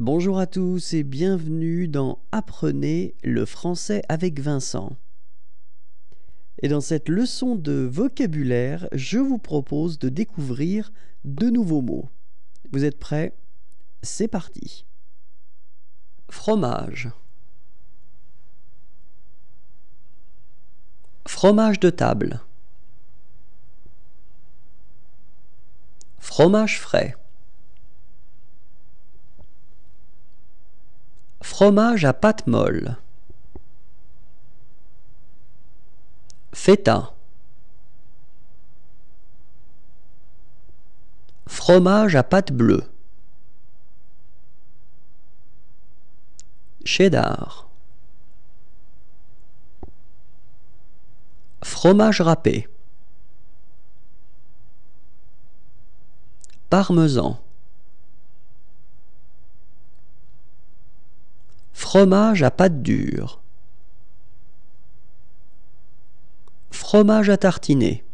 Bonjour à tous et bienvenue dans Apprenez le français avec Vincent. Et dans cette leçon de vocabulaire, je vous propose de découvrir de nouveaux mots. Vous êtes prêts? C'est parti. Fromage. Fromage de table. Fromage frais. Fromage à pâte molle. Feta. Fromage à pâte bleue. Cheddar. Fromage râpé. Parmesan. Fromage à pâte dure. Fromage à tartiner.